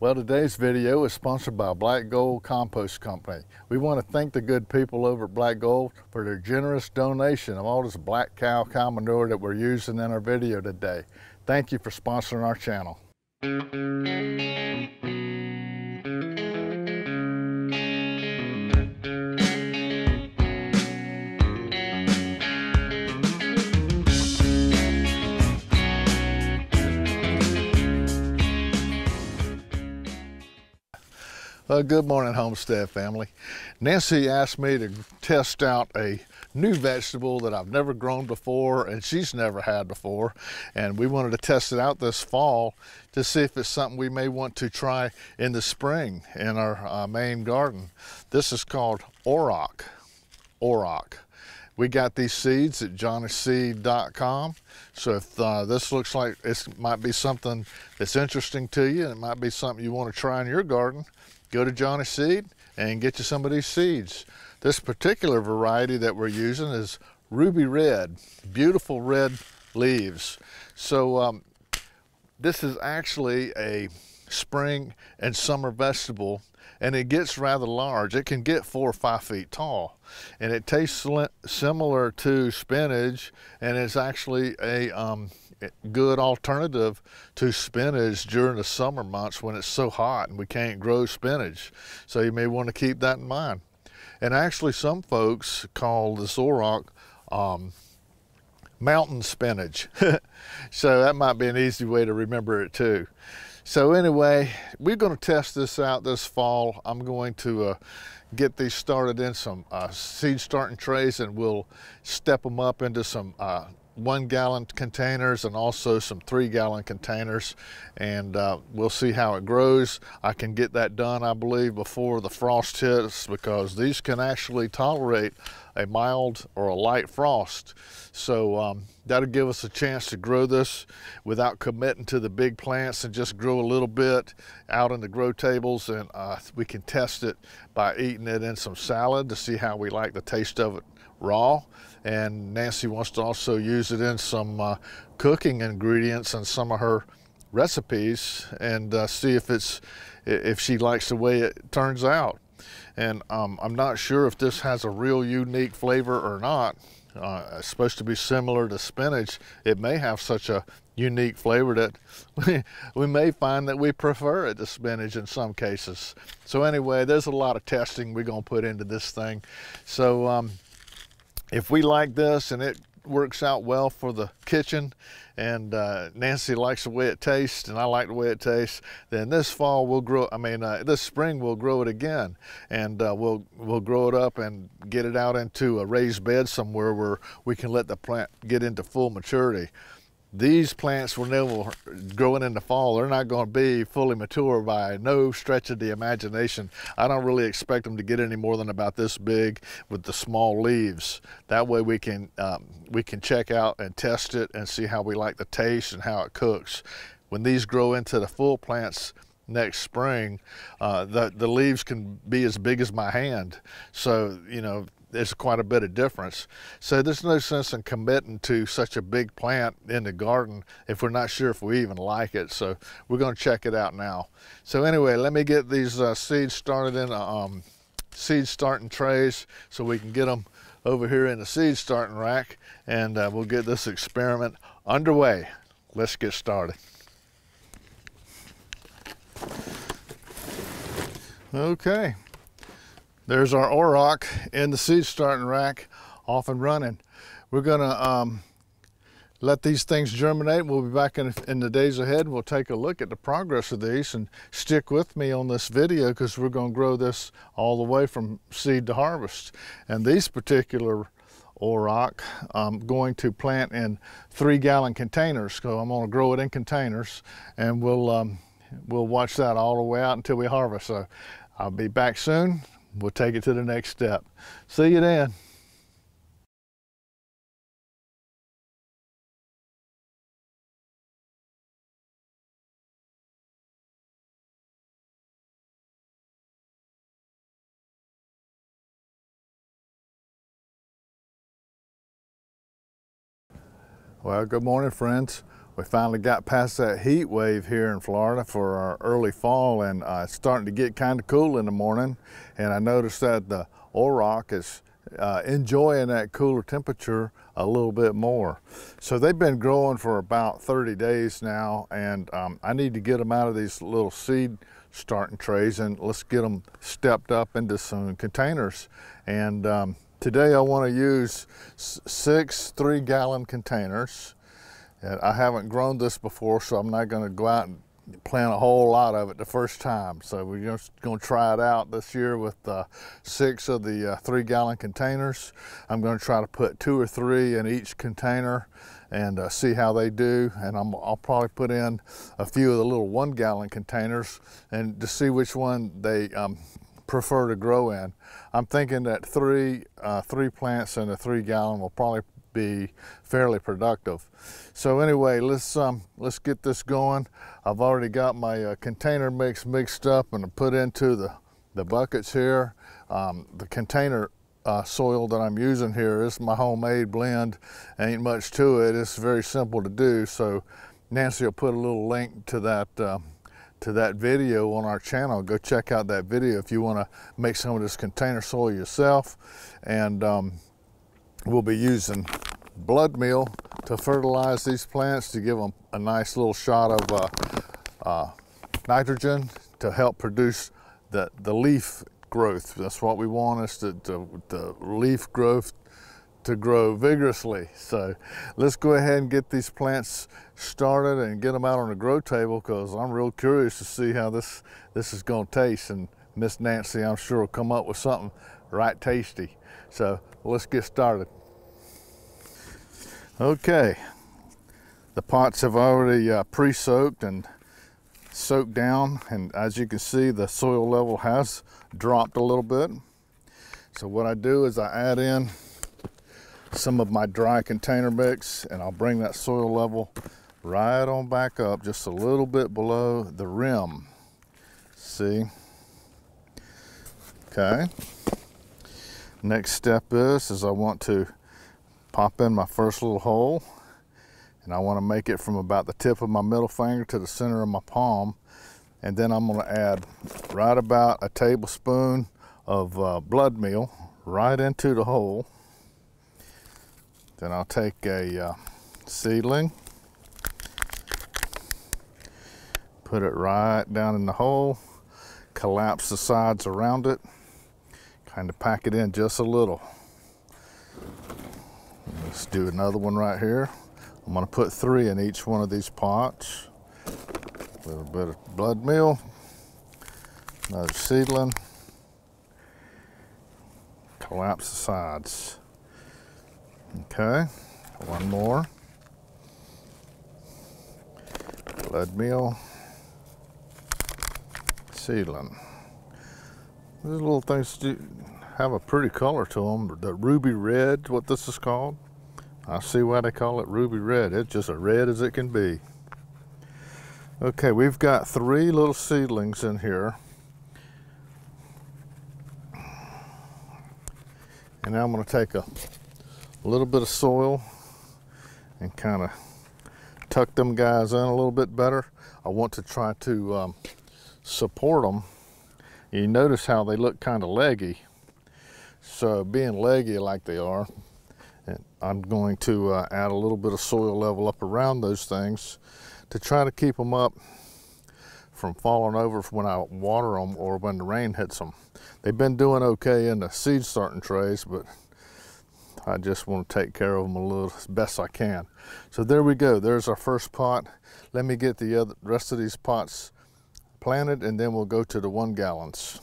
Well, today's video is sponsored by Black Gold Compost Company. We want to thank the good people over at Black Gold for their generous donation of all this black cow manure that we're using in our video today. Thank you for sponsoring our channel. Good morning, Homestead family. Nancy asked me to test out a new vegetable that I've never grown before and she's never had before, and we wanted to test it out this fall to see if it's something we may want to try in the spring in our main garden. This is called Orach. Orach. We got these seeds at johnnyseed.com, so if this looks like it might be something that's interesting to you and it might be something you want to try in your garden, go to Johnny Seed and get you some of these seeds. This particular variety that we're using is Ruby Red, beautiful red leaves. So this is actually a spring and summer vegetable, and it gets rather large. It can get 4 or 5 feet tall, and it tastes similar to spinach, and it's actually a good alternative to spinach during the summer months when it's so hot and we can't grow spinach. So you may want to keep that in mind. And actually some folks call this Orach mountain spinach. So that might be an easy way to remember it too. So anyway, we're going to test this out this fall. I'm going to get these started in some seed starting trays, and we'll step them up into some 1 gallon containers and also some 3 gallon containers, and we'll see how it grows. I can get that done, I believe, before the frost hits, because these can actually tolerate a mild or a light frost. So that'll give us a chance to grow this without committing to the big plants, and just grow a little bit out in the grow tables, and we can test it by eating it in some salad to see how we like the taste of it raw. And Nancy wants to also use it in some cooking ingredients and some of her recipes, and see if she likes the way it turns out. And I'm not sure if this has a real unique flavor or not. It's supposed to be similar to spinach. It may have such a unique flavor that we may find that we prefer it to spinach in some cases. So anyway, there's a lot of testing we're going to put into this thing. So if we like this and it works out well for the kitchen, and Nancy likes the way it tastes and I like the way it tastes, then this fall we'll grow, this spring we'll grow it again, and we'll grow it up and get it out into a raised bed somewhere where we can let the plant get into full maturity. These plants will never, growing in the fall, they're not going to be fully mature by no stretch of the imagination. I don't really expect them to get any more than about this big with the small leaves. That way we can check out and test it and see how we like the taste and how it cooks. When these grow into the full plants next spring, the leaves can be as big as my hand. So, you know, there's quite a bit of difference. So there's no sense in committing to such a big plant in the garden if we're not sure if we even like it. So we're going to check it out now. So anyway, let me get these seeds started in seed starting trays so we can get them over here in the seed starting rack, and we'll get this experiment underway. Let's get started. Okay. There's our Orach in the seed starting rack, off and running. We're going to let these things germinate. We'll be back in the days ahead. We'll take a look at the progress of these, and stick with me on this video because we're going to grow this all the way from seed to harvest. And these particular Orach, I'm going to plant in 3 gallon containers. So I'm going to grow it in containers, and we'll watch that all the way out until we harvest. So I'll be back soon. We'll take it to the next step. See you then. Well, good morning, friends. We finally got past that heat wave here in Florida for our early fall, and it's starting to get kind of cool in the morning. And I noticed that the Orach is enjoying that cooler temperature a little bit more. So they've been growing for about 30 days now, and I need to get them out of these little seed starting trays, and let's get them stepped up into some containers. And today I want to use 6 3-gallon containers. And I haven't grown this before, so I'm not going to go out and plant a whole lot of it the first time. So we're just going to try it out this year with 6 of the 3-gallon containers. I'm going to try to put 2 or 3 in each container and see how they do. And I'll probably put in a few of the little 1-gallon containers and to see which one they prefer to grow in. I'm thinking that three plants in a 3-gallon will probably be fairly productive. So anyway, let's get this going. I've already got my container mix mixed up and put into the buckets here. The container soil that I'm using here is my homemade blend. Ain't much to it. It's very simple to do. So Nancy will put a little link to that video on our channel. Go check out that video if you want to make some of this container soil yourself. And we'll be using blood meal to fertilize these plants to give them a nice little shot of nitrogen to help produce the leaf growth. That's what we want, is the leaf growth to grow vigorously. So let's go ahead and get these plants started and get them out on the grow table, because I'm real curious to see how this is going to taste. And Miss Nancy, I'm sure, will come up with something right tasty. So let's get started. Okay, the pots have already pre-soaked and soaked down, and as you can see, the soil level has dropped a little bit. So what I do is I add in some of my dry container mix, and I'll bring that soil level right on back up, just a little bit below the rim. See? Okay. Next step is I want to pop in my first little hole, and I want to make it from about the tip of my middle finger to the center of my palm. And then I'm going to add right about a tablespoon of blood meal right into the hole. Then I'll take a seedling, put it right down in the hole, collapse the sides around it, kind of pack it in just a little. Let's do another one right here. I'm going to put 3 in each one of these pots. A little bit of blood meal, another seedling, collapse the sides. Okay, one more. Blood meal, seedling. These little things do have a pretty color to them. The ruby red, what this is called. I see why they call it ruby red. It's just as red as it can be. Okay, we've got 3 little seedlings in here. And now I'm going to take a little bit of soil and kind of tuck them guys in a little bit better. I want to try to support them. You notice how they look kind of leggy. So being leggy like they are, and I'm going to add a little bit of soil level up around those things to try to keep them up from falling over when I water them or when the rain hits them. They've been doing okay in the seed starting trays, but I just want to take care of them a little as best I can. So there we go. There's our first pot. Let me get the rest of these pots planted, and then we'll go to the 1-gallons.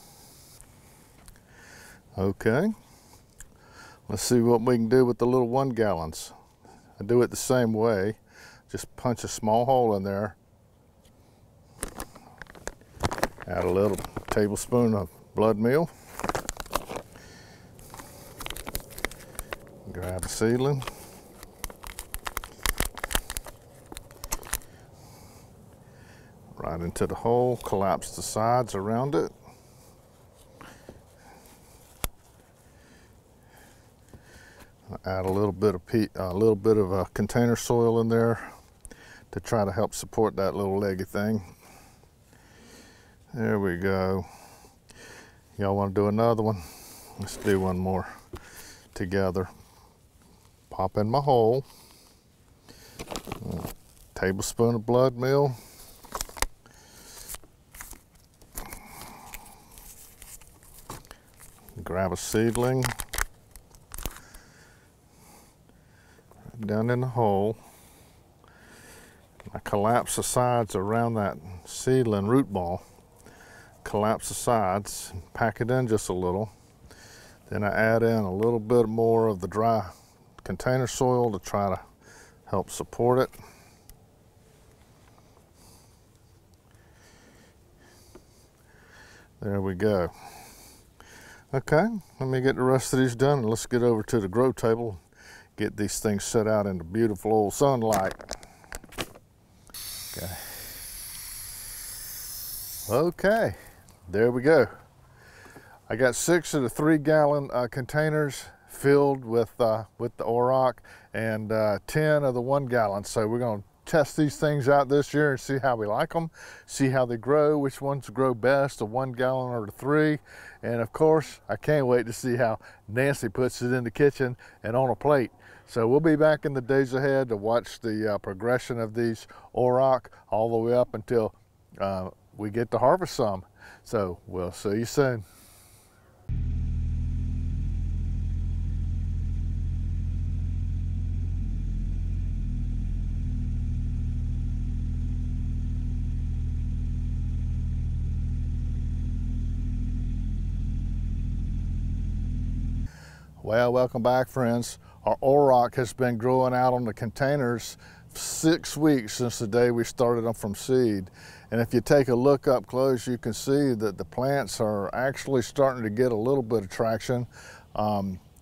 Okay, let's see what we can do with the little 1-gallons. I do it the same way, just punch a small hole in there, add a little tablespoon of blood meal, grab a seedling, right into the hole, collapse the sides around it. Add a little bit of container soil in there to try to help support that little leggy thing. There we go. Y'all want to do another one? Let's do one more together. Pop in my hole. A tablespoon of blood meal. Grab a seedling. Right down in the hole. I collapse the sides around that seedling root ball. Collapse the sides, pack it in just a little. Then I add in a little bit more of the dry container soil to try to help support it. There we go. Okay, let me get the rest of these done and let's get over to the grow table, get these things set out in the beautiful old sunlight. Okay. Okay, there we go. I got 6 of the 3-gallon containers filled with the Orach and 10 of the 1-gallon. So we're going to test these things out this year and see how we like them, see how they grow, which ones grow best, the 1-gallon or the 3. And of course, I can't wait to see how Nancy puts it in the kitchen and on a plate. So we'll be back in the days ahead to watch the progression of these Orach all the way up until we get to harvest some. So we'll see you soon. Well, welcome back, friends. Our Orach has been growing out on the containers 6 weeks since the day we started them from seed. And if you take a look up close, you can see that the plants are actually starting to get a little bit of traction.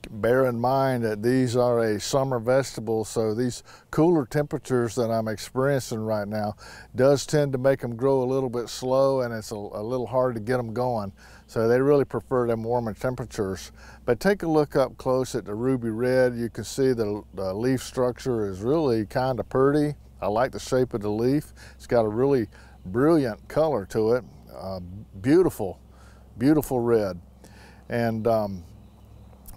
Bear in mind that these are a summer vegetable, so these cooler temperatures that I'm experiencing right now does tend to make them grow a little bit slow, and it's a little hard to get them going. So they really prefer them warmer temperatures. But take a look up close at the Ruby Red. You can see the leaf structure is really kind of pretty. I like the shape of the leaf. It's got a really brilliant color to it. Beautiful, beautiful red. And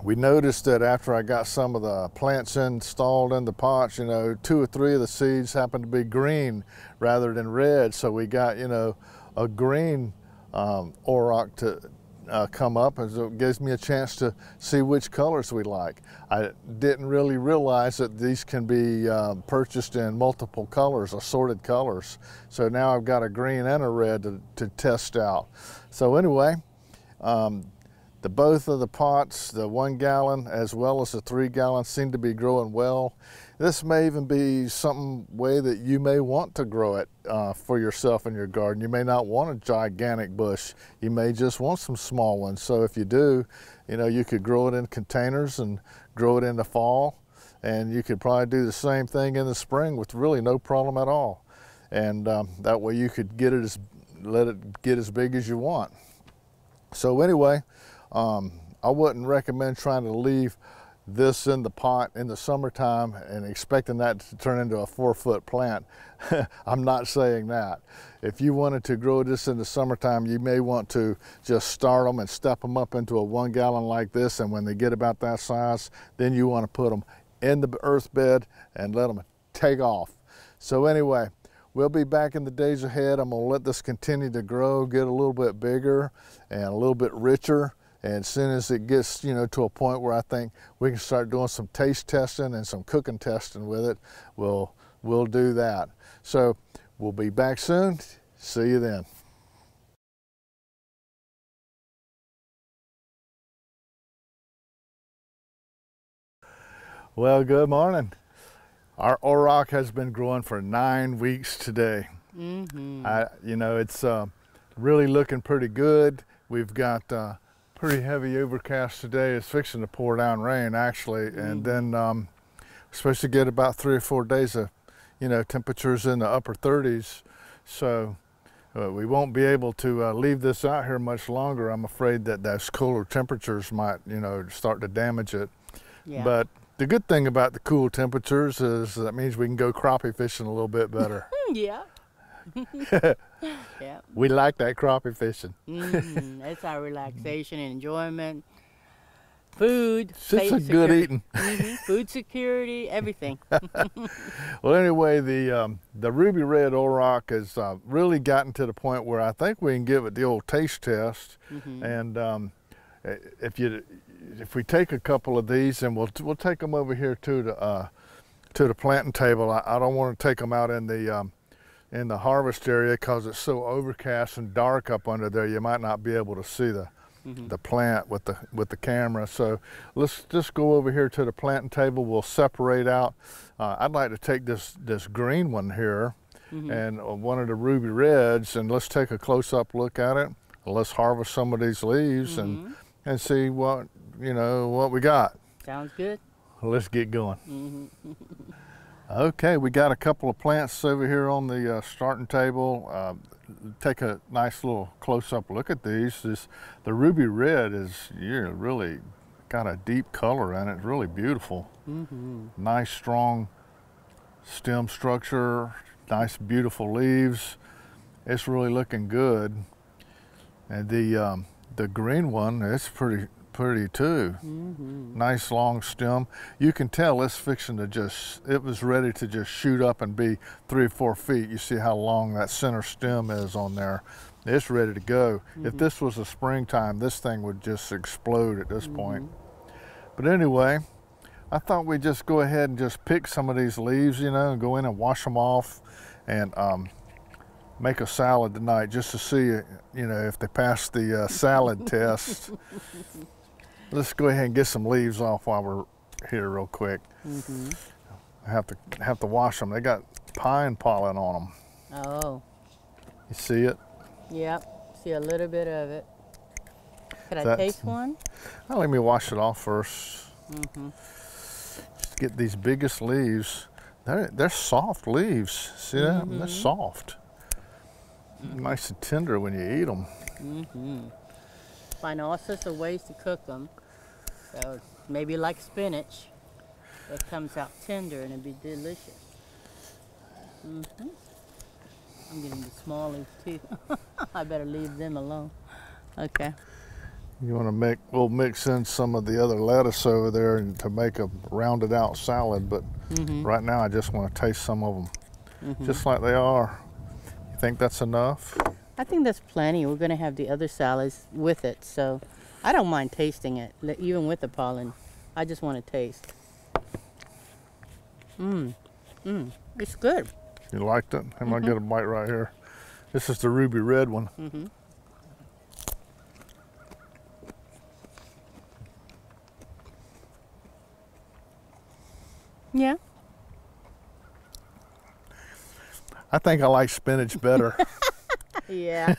we noticed that after I got some of the plants installed in the pots, you know, 2 or 3 of the seeds happened to be green rather than red. So we got, you know, a green Orach to come up, and so it gives me a chance to see which colors we like. I didn't really realize that these can be purchased in multiple colors, assorted colors. So now I've got a green and a red to test out. So anyway, both of the pots, the 1-gallon as well as the 3-gallon, seem to be growing well. This may even be some way that you may want to grow it for yourself in your garden. You may not want a gigantic bush. You may just want some small ones. So if you do, you know, you could grow it in containers and grow it in the fall. And you could probably do the same thing in the spring with really no problem at all. And that way you could get it let it get as big as you want. So anyway, I wouldn't recommend trying to leave this in the pot in the summertime and expecting that to turn into a 4-foot plant. I'm not saying that. If you wanted to grow this in the summertime, you may want to just start them and step them up into a 1-gallon like this. And when they get about that size, then you want to put them in the earth bed and let them take off. So anyway, we'll be back in the days ahead. I'm going to let this continue to grow, get a little bit bigger and a little bit richer. And as soon as it gets, you know, to a point where I think we can start doing some taste testing and some cooking testing with it, we'll do that. So we'll be back soon. See you then. Well, good morning. Our Orach has been growing for 9 weeks today. Mm-hmm. You know, it's really looking pretty good. We've got pretty heavy overcast today. It's fixing to pour down rain, actually, and then we're supposed to get about 3 or 4 days of, you know, temperatures in the upper 30s. So we won't be able to leave this out here much longer. I'm afraid that those cooler temperatures might, you know, start to damage it. Yeah. But The good thing about the cool temperatures is that means we can go crappie fishing a little bit better. Yeah. Yeah. We like that crappie fishing. That's our relaxation and enjoyment. Food, it's a good eating. Food security, everything. Well, anyway, the Ruby Red Orach has really gotten to the point where I think we can give it the old taste test. And if we take a couple of these, and we'll take them over here to the planting table. I don't want to take them out in the harvest area because it's so overcast and dark up under there. You might not be able to see the plant with the camera. So let's just go over here to the planting table. We'll separate out. I'd like to take this green one here and one of the Ruby Reds, and let's take a close-up look at it. Let's harvest some of these leaves and see what we got. Sounds good. Let's get going. Okay, we got a couple of plants over here on the starting table. Take a nice little close-up look at these. The Ruby Red is really got a deep color in it. It's really beautiful. Nice, strong stem structure, nice, beautiful leaves. It's really looking good. And the green one, it's pretty too. Nice long stem. You can tell it's fixing to it was ready to just shoot up and be 3 or 4 feet. You see how long that center stem is on there. It's ready to go. If this was a springtime, this thing would just explode at this point. But anyway, I thought we'd just go ahead and just pick some of these leaves, and go in and wash them off and make a salad tonight just to see, if they pass the salad test. Let's go ahead and get some leaves off while we're here real quick. I have to wash them. They got pine pollen on them. Oh. You see it? Yep, see a little bit of it. Could I taste one? Well, let me wash it off first. Just get these biggest leaves. They're soft leaves. See that? They're soft. Nice and tender when you eat them. Find all sorts of ways to cook them. So maybe like spinach, it comes out tender and it'd be delicious. I'm getting the small leaves too. I better leave them alone. Okay. You want to we'll mix in some of the other lettuce over there to make a rounded out salad, but right now I just want to taste some of them, just like they are. Think that's enough? I think that's plenty. We're going to have the other salads with it, so I don't mind tasting it, even with the pollen. I just want to taste. It's good. You liked it? I might get a bite right here. This is the Ruby Red one. Yeah. I think I like spinach better. Yeah.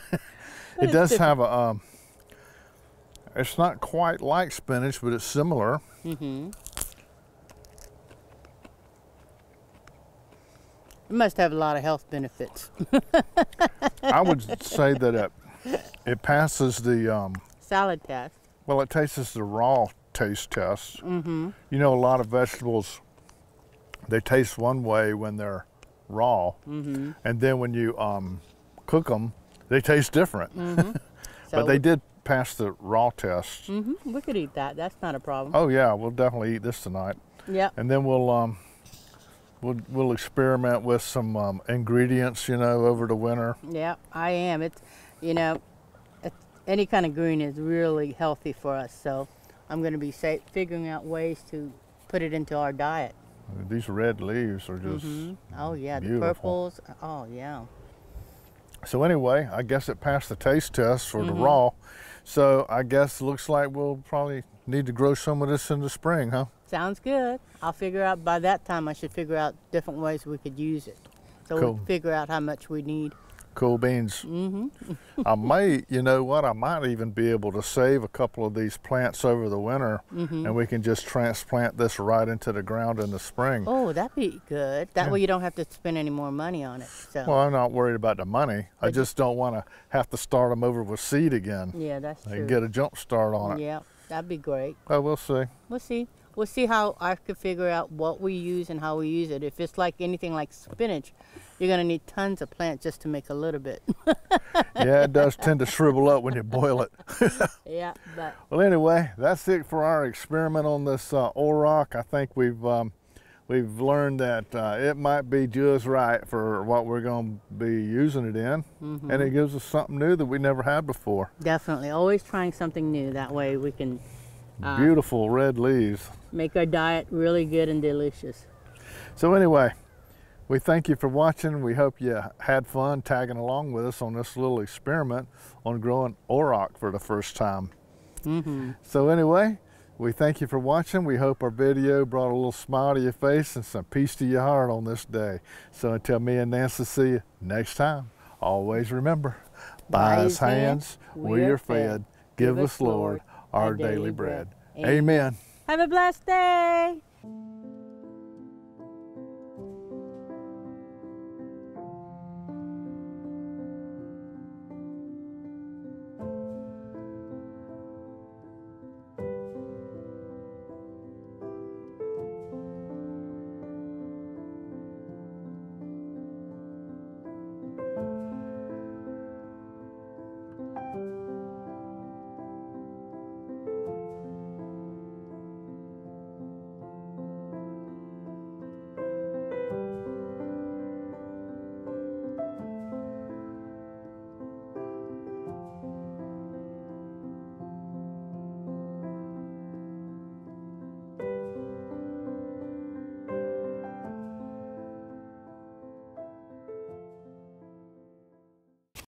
It does have a, it's not quite like spinach, but it's similar. It must have a lot of health benefits. I would say that it passes the salad test. Well, it tastes the raw taste test. A lot of vegetables, they taste one way when they're raw, and then when you cook them, they taste different. But they did pass the raw test. We could eat that. That's not a problem. Oh yeah, we'll definitely eat this tonight. Yeah. And then we'll experiment with some ingredients, over the winter. Yeah, I am. It's any kind of green is really healthy for us. So I'm going to be figuring out ways to put it into our diet. These red leaves are just oh yeah, beautiful. The purples, oh yeah. So anyway, I guess it passed the taste test for the raw. So I guess looks like we'll probably need to grow some of this in the spring, huh? Sounds good. I'll figure out, by that time I should figure out different ways we could use it. So cool. We'll figure out how much we need. Cool beans. I may, I might even be able to save a couple of these plants over the winter, and we can just transplant this right into the ground in the spring. Oh, that'd be good. That way you don't have to spend any more money on it. So. Well, I'm not worried about the money. But I just don't want to have to start them over with seed again. Yeah, that's true. And get a jump start on it. Yeah, that'd be great. Oh, we'll see. We'll see. We'll see how I could figure out what we use and how we use it. If it's like anything like spinach, you're going to need tons of plants just to make a little bit. Yeah, it does tend to shrivel up when you boil it. Yeah. But. Well, anyway, that's it for our experiment on this Orach. I think we've learned that it might be just right for what we're going to be using it in. Mm-hmm. And it gives us something new that we never had before. Definitely. Always trying something new. That way we can... beautiful red leaves. Make our diet really good and delicious. So anyway, we thank you for watching. We hope you had fun tagging along with us on this little experiment on growing Orach for the first time. Mm-hmm. So anyway, we thank you for watching. We hope our video brought a little smile to your face and some peace to your heart on this day. So until me and Nancy see you next time, always remember, by His hands we are fed. Give us, Lord, our daily bread. Amen. Have a blessed day.